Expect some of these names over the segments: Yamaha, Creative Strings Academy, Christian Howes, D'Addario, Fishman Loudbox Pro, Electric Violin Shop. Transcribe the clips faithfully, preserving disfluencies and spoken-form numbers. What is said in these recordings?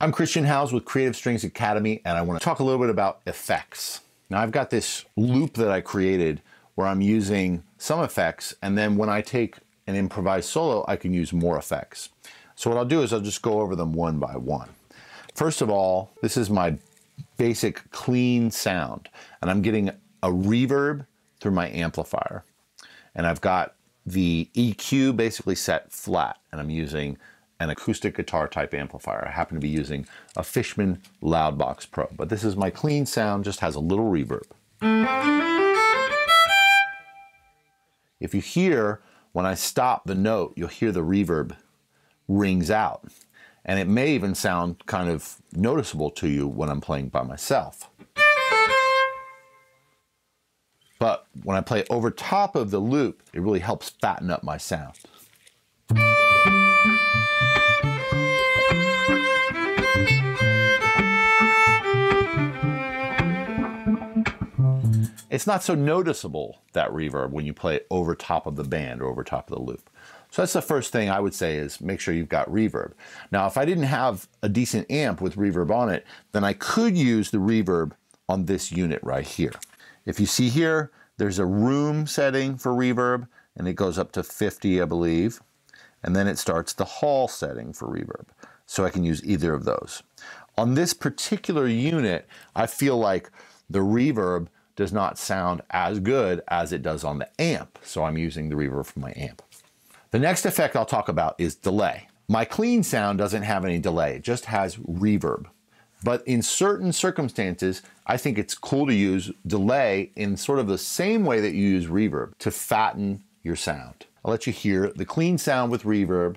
I'm Christian Howes with Creative Strings Academy, and I want to talk a little bit about effects. Now, I've got this loop that I created where I'm using some effects, and then when I take an improvised solo, I can use more effects. So what I'll do is I'll just go over them one by one. First of all, this is my basic clean sound, and I'm getting a reverb through my amplifier. And I've got the E Q basically set flat, and I'm using an acoustic guitar type amplifier. I happen to be using a Fishman Loudbox Pro, but this is my clean sound, just has a little reverb. If you hear, when I stop the note, you'll hear the reverb rings out. And it may even sound kind of noticeable to you when I'm playing by myself. But when I play over top of the loop, it really helps fatten up my sound. It's not so noticeable, that reverb, when you play it over top of the band or over top of the loop. So that's the first thing I would say is make sure you've got reverb. Now, if I didn't have a decent amp with reverb on it, then I could use the reverb on this unit right here. If you see here, there's a room setting for reverb, and it goes up to fifty, I believe. And then it starts the hall setting for reverb. So I can use either of those. On this particular unit, I feel like the reverb does not sound as good as it does on the amp. So I'm using the reverb from my amp. The next effect I'll talk about is delay. My clean sound doesn't have any delay, it just has reverb. But in certain circumstances, I think it's cool to use delay in sort of the same way that you use reverb to fatten your sound. I'll let you hear the clean sound with reverb.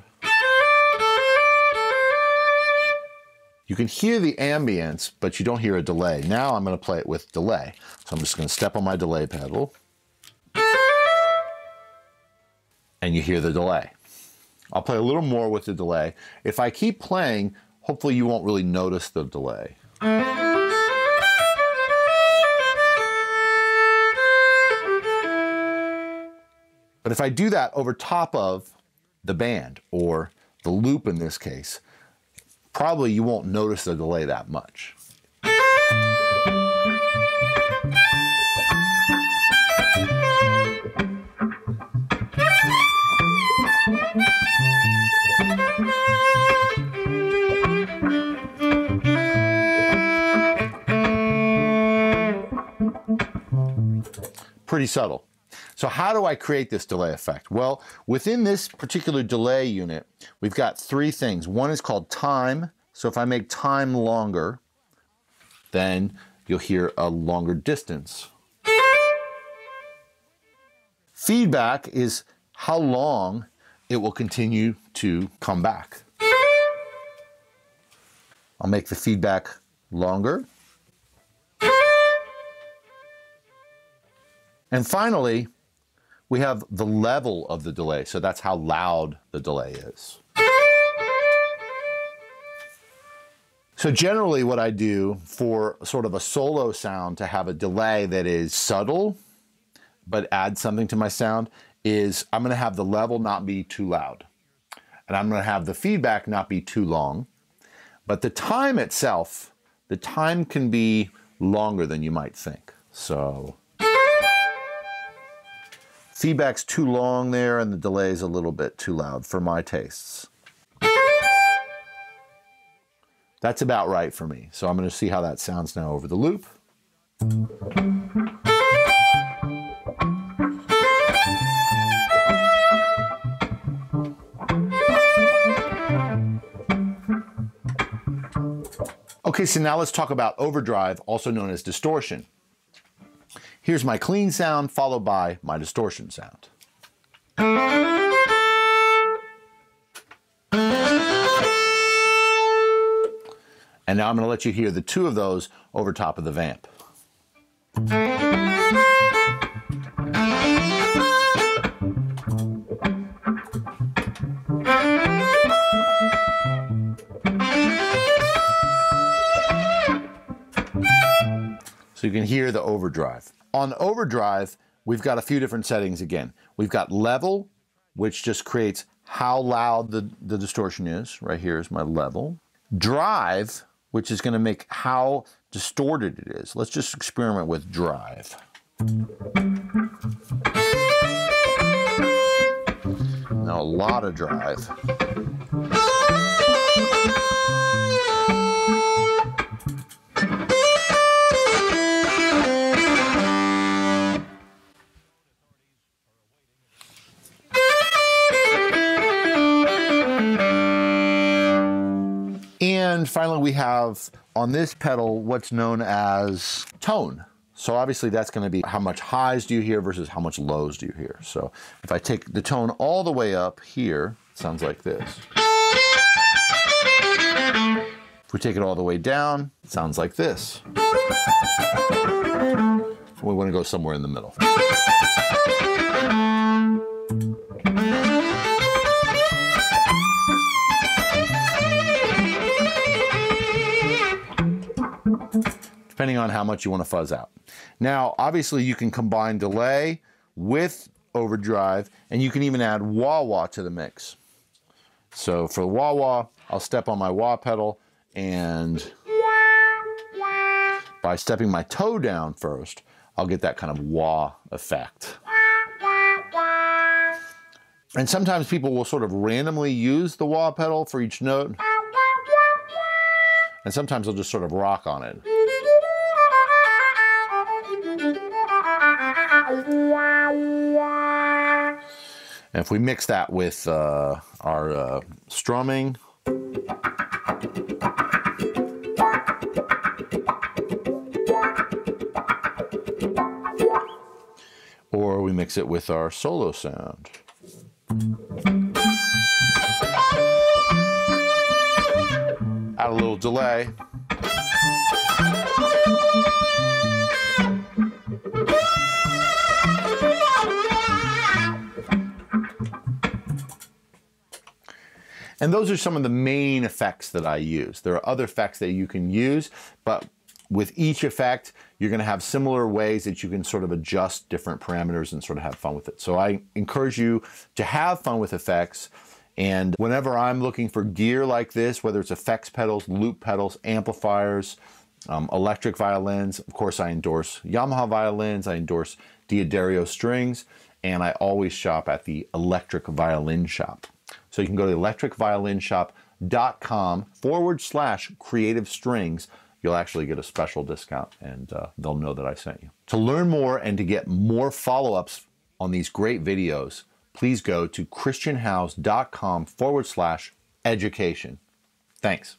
You can hear the ambience, but you don't hear a delay. Now I'm gonna play it with delay. So I'm just gonna step on my delay pedal. And you hear the delay. I'll play a little more with the delay. If I keep playing, hopefully you won't really notice the delay. But if I do that over top of the band, or the loop in this case, probably you won't notice the delay that much. Pretty subtle. So how do I create this delay effect? Well, within this particular delay unit, we've got three things. One is called time. So if I make time longer, then you'll hear a longer distance. Feedback is how long it will continue to come back. I'll make the feedback longer. And finally, we have the level of the delay. So that's how loud the delay is. So generally what I do for sort of a solo sound to have a delay that is subtle, but add something to my sound, is I'm gonna have the level not be too loud. And I'm gonna have the feedback not be too long. But the time itself, the time can be longer than you might think. So feedback's too long there, and the delay's a little bit too loud for my tastes. That's about right for me. So I'm gonna see how that sounds now over the loop. Okay, so now let's talk about overdrive, also known as distortion. Here's my clean sound followed by my distortion sound. And now I'm going to let you hear the two of those over top of the vamp. So you can hear the overdrive. On overdrive, we've got a few different settings again. We've got level, which just creates how loud the, the distortion is. Right here is my level. Drive, which is gonna make how distorted it is. Let's just experiment with drive. Now a lot of drive. And finally, we have on this pedal what's known as tone. So obviously that's going to be how much highs do you hear versus how much lows do you hear. So if I take the tone all the way up here, it sounds like this. If we take it all the way down, it sounds like this. We want to go somewhere in the middle. Depending on how much you want to fuzz out. Now, obviously you can combine delay with overdrive, and you can even add wah-wah to the mix. So for the wah-wah, I'll step on my wah pedal, and by stepping my toe down first, I'll get that kind of wah effect. And sometimes people will sort of randomly use the wah pedal for each note. And sometimes they'll just sort of rock on it. And if we mix that with uh, our uh, strumming, or we mix it with our solo sound. Add a little delay. And those are some of the main effects that I use. There are other effects that you can use, but with each effect, you're gonna have similar ways that you can sort of adjust different parameters and sort of have fun with it. So I encourage you to have fun with effects. And whenever I'm looking for gear like this, whether it's effects pedals, loop pedals, amplifiers, um, electric violins, of course I endorse Yamaha violins, I endorse D'Addario strings, and I always shop at the Electric Violin Shop. So you can go to electric violin shop dot com forward slash creative strings. You'll actually get a special discount, and uh, they'll know that I sent you. To learn more and to get more follow-ups on these great videos, please go to christian howes dot com forward slash education. Thanks.